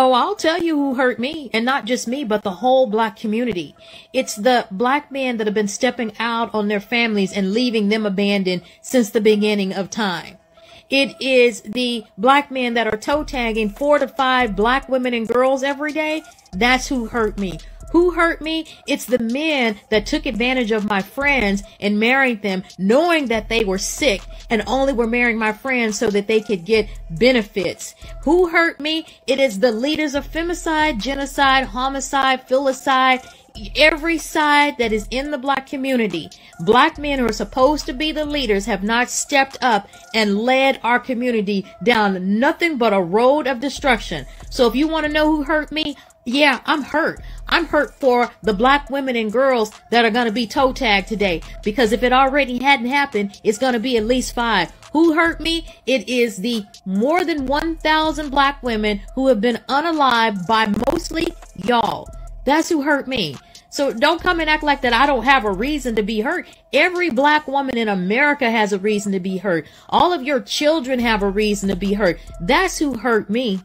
Oh, I'll tell you who hurt me, and not just me, but the whole black community. It's the black men that have been stepping out on their families and leaving them abandoned since the beginning of time. It is the black men that are toe tagging 4 to 5 black women and girls every day. That's who hurt me. Who hurt me? It's the men that took advantage of my friends and married them knowing that they were sick and only were marrying my friends so that they could get benefits. Who hurt me? It is the leaders of femicide, genocide, homicide, filicide, every side that is in the black community. Black men who are supposed to be the leaders have not stepped up and led our community down nothing but a road of destruction. So if you want to know who hurt me, yeah, I'm hurt. I'm hurt for the black women and girls that are going to be toe tagged today, because if it already hadn't happened, it's going to be at least 5. Who hurt me? It is the more than 1,000 black women who have been unalived by mostly y'all. That's who hurt me. So don't come and act like that I don't have a reason to be hurt. Every black woman in America has a reason to be hurt. All of your children have a reason to be hurt. That's who hurt me.